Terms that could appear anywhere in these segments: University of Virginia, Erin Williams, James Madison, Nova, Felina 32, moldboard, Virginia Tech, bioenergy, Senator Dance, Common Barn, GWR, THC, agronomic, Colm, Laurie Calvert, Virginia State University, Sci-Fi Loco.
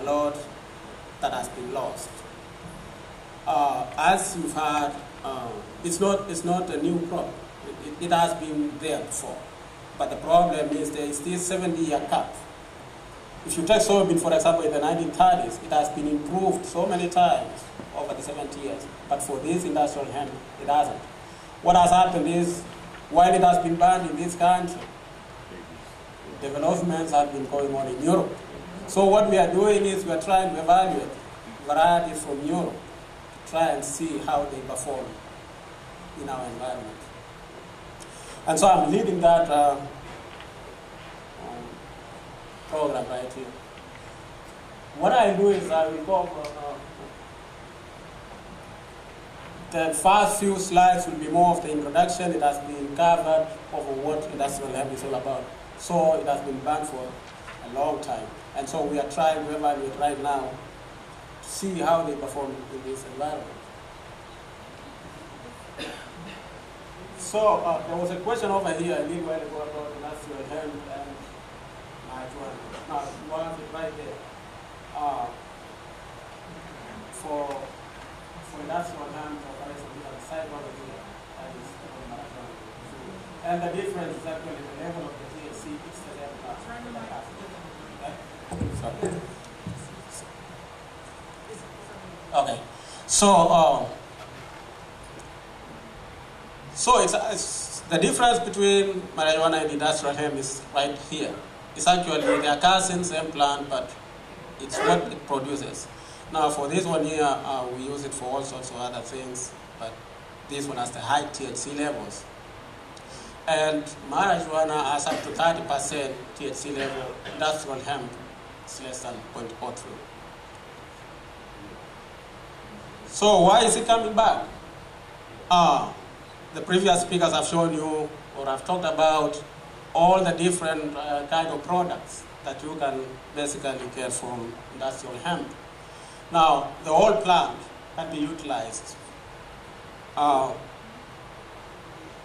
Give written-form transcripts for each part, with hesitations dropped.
a lot that has been lost. As you've heard, it's not a new problem. It has been there before. But the problem is there is this 70-year cap. If you take soybean, for example, in the 1930s, it has been improved so many times over the 70 years. But for this industrial hemp, it hasn't. What has happened is, while it has been banned in this country, developments have been going on in Europe. So what we are doing is we are trying to evaluate varieties from Europe to try and see how they perform in our environment. And so I'm leading that program right here. What I do is I will go from the first few slides will be more of the introduction. It has been covered over what industrial hemp is all about. So it has been banned for a long time. And so we are trying to evaluate right now to see how they perform in this environment. So there was a question over here, I think, where it was about industrial hemp and you want it right there. For industrial hemp, and the difference is actually the level of the THC, it's the level of the okay, so it's the difference between marijuana and industrial hemp is right here. It's actually the acacia same plant, but it's what it produces. Now for this one here, we use it for all sorts of other things, but this one has the high THC levels. And marijuana has up to 30% THC level. Industrial hemp is less than 0.03. So why is it coming back? The previous speakers have shown you, or have talked about, all the different kind of products that you can basically get from industrial hemp. Now, the whole plant can be utilized.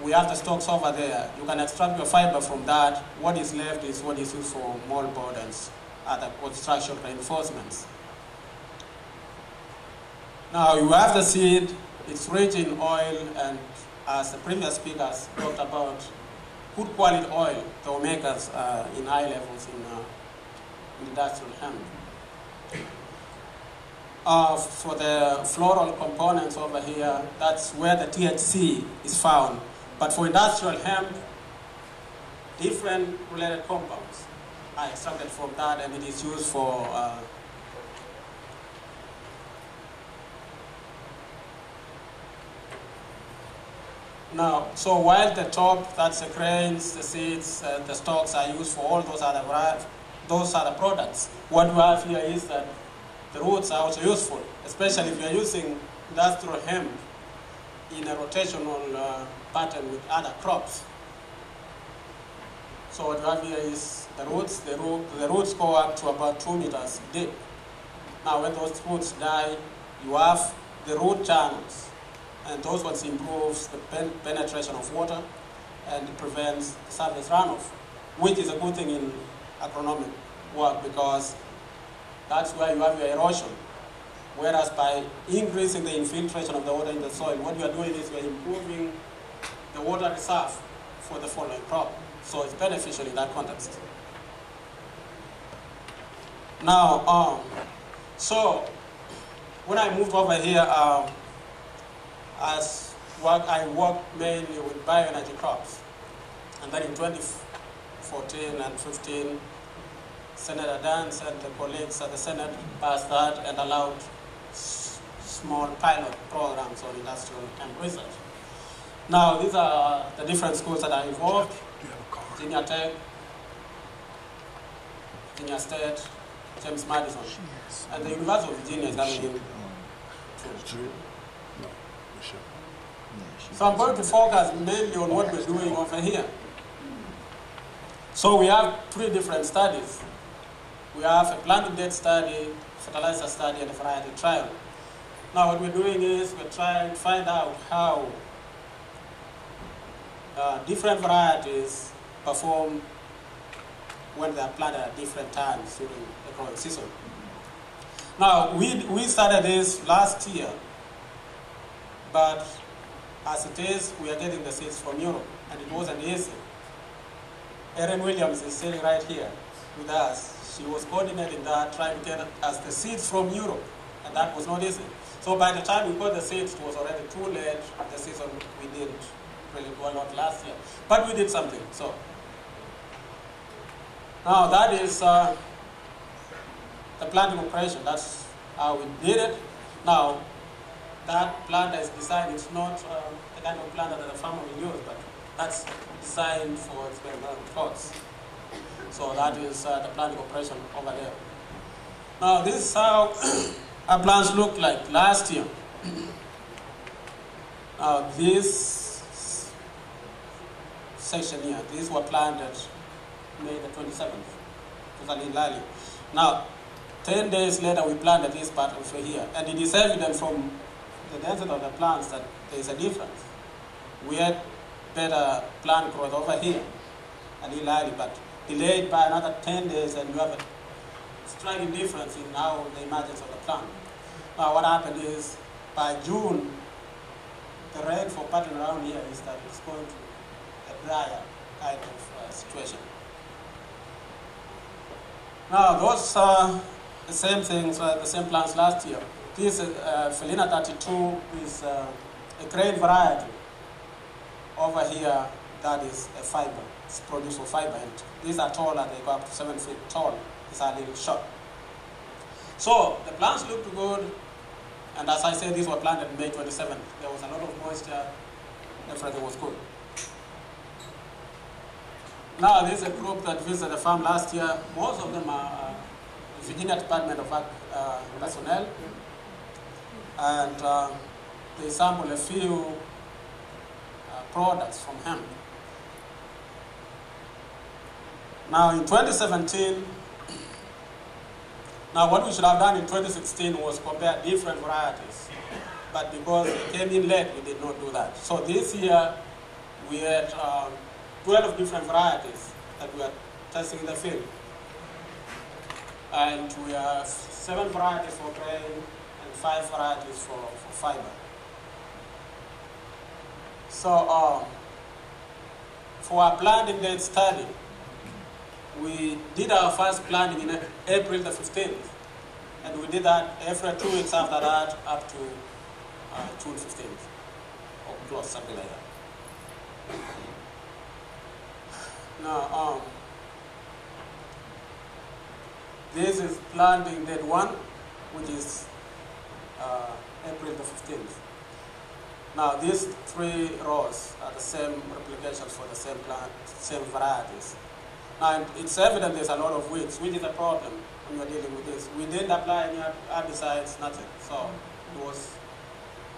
We have the stalks over there. You can extract your fiber from that. What is left is what is used for moldboard and other structural reinforcements. Now, you have the seed. It's rich in oil, and as the previous speakers talked about, good quality oil, the omegas are in high levels in industrial hemp. For the floral components over here, that's where the THC is found. But for industrial hemp, different related compounds are extracted from that, and it is used for now, so while the top, that's the grains, the seeds, the stalks are used for all those other products. What we have here is that the roots are also useful, especially if you are using industrial hemp in a rotational pattern with other crops. So what we have here is the roots. The roots go up to about 2 meters deep. Now when those roots die, you have the root channels. And those ones improves the penetration of water and prevents surface runoff, which is a good thing in agronomic work because that's where you have your erosion. Whereas by increasing the infiltration of the water in the soil, what you are doing is you are improving the water reserve for the following crop. So it's beneficial in that context. Now, so when I moved over here, I worked mainly with bioenergy crops. And then in 2014 and 15, Senator Dance and the colleagues at the Senate passed that and allowed small pilot programs on industrial hemp research. Now, these are the different schools that are involved. Virginia Tech, Virginia State, James Madison. And the University of Virginia is having him. So I'm going to focus mainly on what we're doing over here. So we have three different studies. We have a planting date study, fertilizer study, and a variety trial. Now what we're doing is we're trying to find out how different varieties perform when they are planted at different times during the growing season. Now, we started this last year, but as it is, we are getting the seeds from Europe, and it wasn't easy. Erin Williams is sitting right here with us. She was coordinating that, trying to get us the seeds from Europe, and that was not easy. So by the time we got the seeds, it was already too late. The season we didn't really go out last year, but we did something. So now that is the planting operation. That's how we did it. Now that planter is designed. It's not the kind of planter that a farmer will use, but that's designed for experimental plots. So that is the planting operation over there. Now this is how our plants looked like last year. Now this section here, these were planted May the 27th, totally early. Now 10 days later we planted this part over here, and it is evident from the density of the plants that there is a difference. We had better plant growth over here, a little early, but delayed by another 10 days, and you have a striking difference in how the emergence of the plant. Now what happened is, by June, the rain for pattern around here is that it's going to a drier kind of situation. Now those are the same things, the same plants last year. This Felina 32 is a grain variety. Over here, that is a fiber. It's produced for fiber. And these are taller. They go up to 7 feet tall. These are a little short. So the plants looked good. And as I said, these were planted May 27th. There was a lot of moisture. Everything was good. Now this is a group that visited the farm last year. Most of them are the Virginia Department of Personnel. And they sampled a few products from hemp. Now in 2017, now what we should have done in 2016 was compare different varieties, but because it came in late, we did not do that. So this year, we had 12 different varieties that we are testing in the field. And we have 7 varieties for grain and 5 varieties for fiber. So for our planting date study, we did our first planting in April the 15th, and we did that every 2 weeks after that up to June 15th, or close, something like that. Now, this is planting date 1, which is April the 15th. Now these 3 rows are the same replications for the same plant, same varieties. Now it's evident there's a lot of weeds, which is a problem when you're dealing with this. We didn't apply any herbicides, nothing. So it was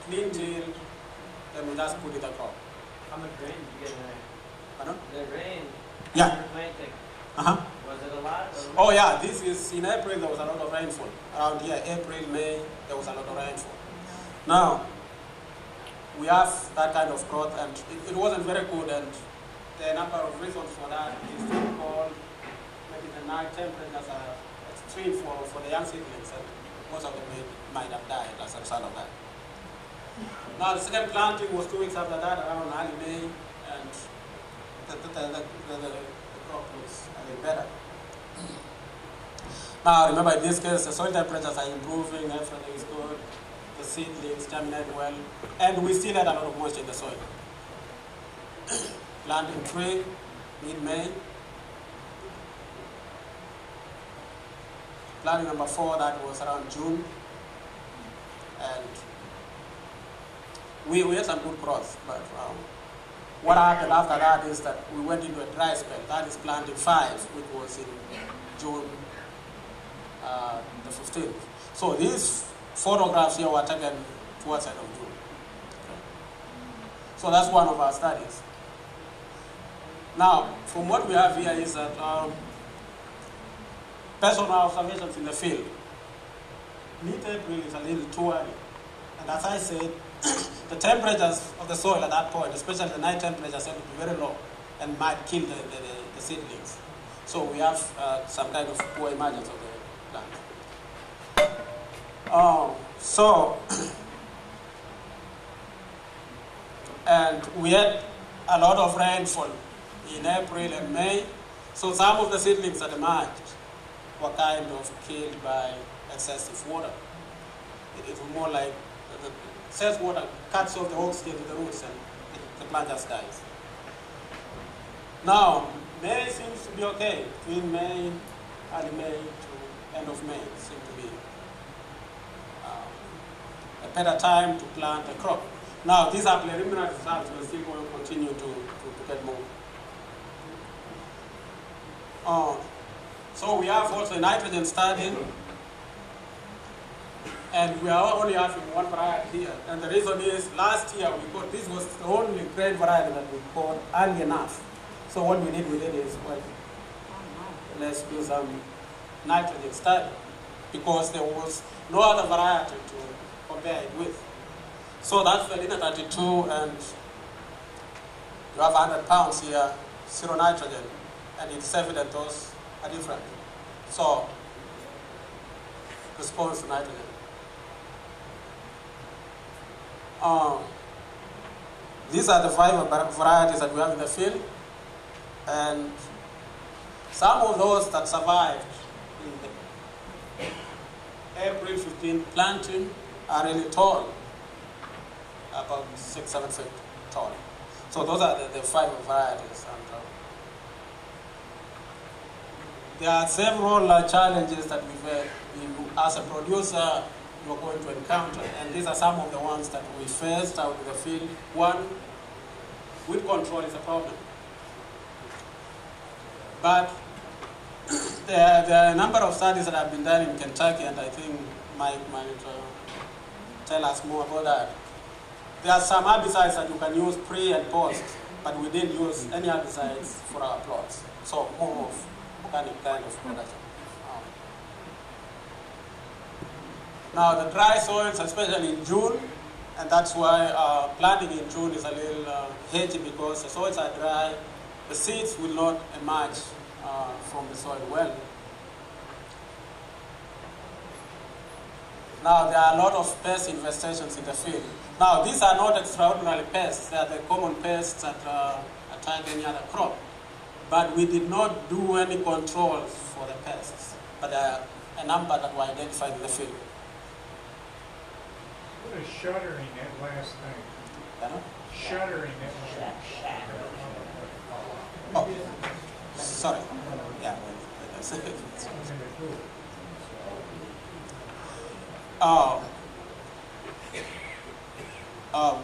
clean till, then we just put it across. How much rain did you get in there? Pardon? The rain. Yeah. Uh-huh. Was it a lot? Oh yeah, this is, in April there was a lot of rainfall. Around here, April, May, there was a lot of rainfall. Now, we have that kind of growth, and it wasn't very good, and there are a number of reasons for that. It's cold, maybe the night temperatures are extreme for the young seedlings, and most of them might have died as a result of that. Now the second planting was 2 weeks after that, around early May, and the crop looks a little better. Now remember, in this case, the soil temperatures are improving, everything is good. The seedlings germinate well, and we still had a lot of moisture in the soil. Planting 3, mid-May. Planting number 4, that was around June. And we had some good growth, but what happened after that is that we went into a dry spell. That is planting 5, which was in June the 15th. So these photographs here were taken towards the end of June. Okay. So that's one of our studies. Now, from what we have here is that personal observations in the field. Mid-April is a little too early. And as I said, the temperatures of the soil at that point, especially the night temperatures, have to be very low and might kill the seedlings. So we have some kind of poor emergence of the plant. And we had a lot of rainfall in April and May, so some of the seedlings that emerged were kind of killed by excessive water. It was more like the excess water cuts off the oxygen to the roots and the plant just dies. Now, May seems to be okay. Between May, early May to end of May seems to be a better time to plant a crop. Now, these are preliminary results. We're still going to continue to get more. So we have also a nitrogen study, and we are only having one variety here. And the reason is, last year we got, this was the only grain variety that we got early enough. So what we did with it is, well, let's do some nitrogen study, because there was no other variety to compare it with. So that's Felina 32, and you have 100 pounds here, zero nitrogen, and it's evident those are different. So, response to nitrogen. These are the 5 varieties that we have in the field, and some of those that survived in the April 15 planting are really tall, about 6-7 feet tall. So those are the 5 varieties. And, there are several challenges that we've had. As a producer, you're going to encounter, and these are some of the ones that we faced out in the field. One, weed control is a problem. But there are a number of studies that have been done in Kentucky, and I think Mike might tell us more about that. There are some herbicides that you can use pre and post, but we didn't use any herbicides for our plots. So more of organic kind of production. Now the dry soils, especially in June, and that's why planting in June is a little hedgy, because the soils are dry, the seeds will not emerge from the soil well. Now there are a lot of pest infestations in the field. Now these are not extraordinary pests, they are the common pests that attack any other crop. But we did not do any controls for the pests, but there are a number that were identified in the field. What is shuttering that last thing? Pardon? Shuttering that last thing. Oh, sorry. Yeah.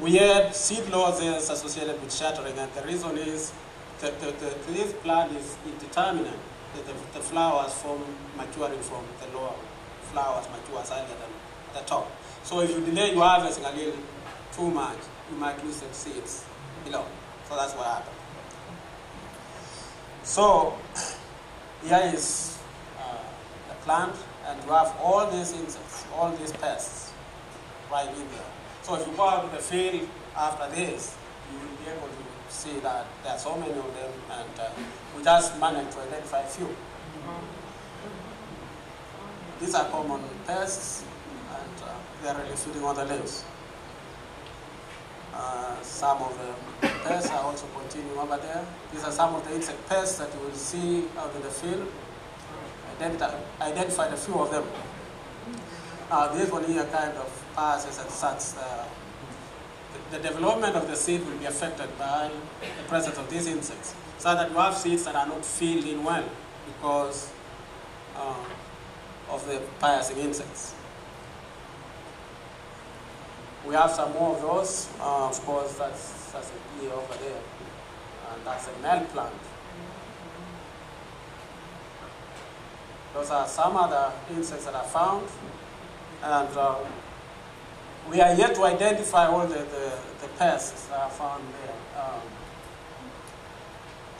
We had seed losses associated with shattering, and the reason is that this plant is indeterminate. The flowers form maturing from the lower flowers matures earlier than the top. So if you delay your harvesting a little too much, you might lose the seeds below. So that's what happened. So here is the plant, and you have all these insects, all these pests right in there. So if you go out to the field after this, you will be able to see that there are so many of them, and we just managed to identify a few. These are common pests, and they are really feeding on the leaves. Some of the pests are also continuing over there. These are some of the insect pests that you will see out in the field. Identified a few of them. Now this one here kind of passes and sucks. The development of the seed will be affected by the presence of these insects, so that you have seeds that are not filled in well because of the piercing insects. We have some more of those. Of course, that's a bee over there, and that's a male plant. Those are some other insects that are found. And we are yet to identify all the pests that are found there.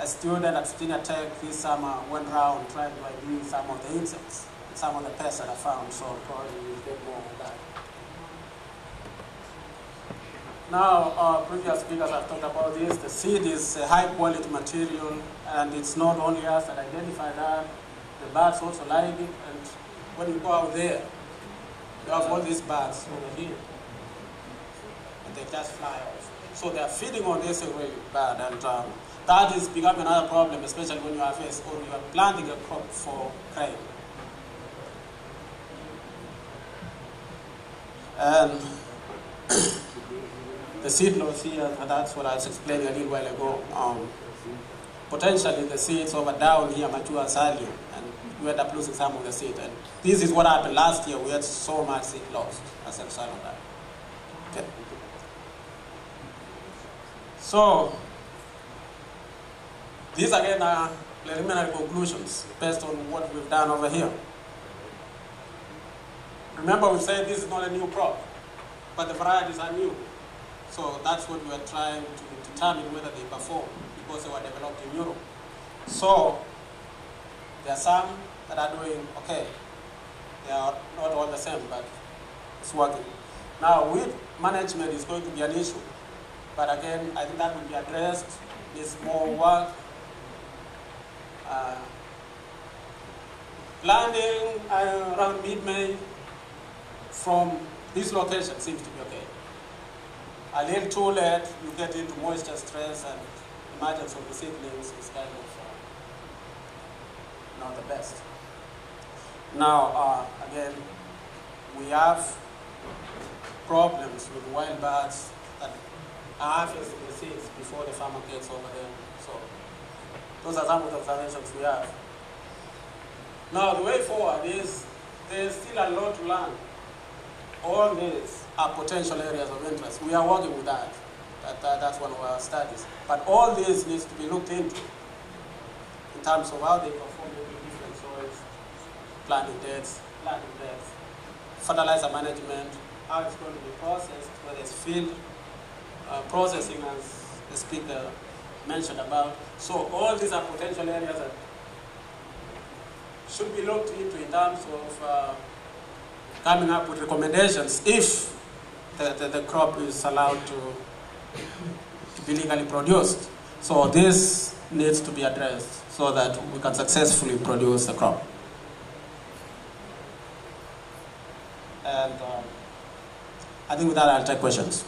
A student at Virginia Tech this summer went around trying to ID some of the insects, some of the pests that are found, so probably we'll get more of that. Now, previous speakers have talked about this. The seed is a high quality material, and it's not only us that identify that. The birds also like it, and when you go out there, you have all these bats over here, and they just fly off. So they are feeding on this very bad, and that is becoming another problem, especially when you are planting a crop for grain. And the seed loss here, and that's what I was explaining a little while ago. Potentially the seeds over down here mature early, and we end up losing some of the seed. And this is what happened last year. We had so much seed loss as a result of that. Okay. So these again are preliminary conclusions based on what we've done over here. Remember, we said this is not a new crop, but the varieties are new. So that's what we are trying to determine whether they perform, because they were developed in Europe. So there are some that are doing okay. They are not all the same, but it's working. Now, weed management is going to be an issue. But again, I think that will be addressed. It's more work. Planting around mid-May from this location seems to be okay. A little too late, you get into moisture stress and emergence of the seedlings is kind of not the best. Now, again, we have problems with wild birds that are harvesting the seeds before the farmer gets over there. So those are some of the observations we have. Now, the way forward is there's still a lot to learn. All these are potential areas of interest. We are working with that. That's one of our studies. But all this needs to be looked into in terms of how they perform in different soils, planting dates, fertilizer management, how it's going to be processed, whether it's field processing, as the speaker mentioned about. So all these are potential areas that should be looked into in terms of coming up with recommendations if the crop is allowed to be legally produced. So this needs to be addressed so that we can successfully produce the crop. And I think with that, I'll take questions.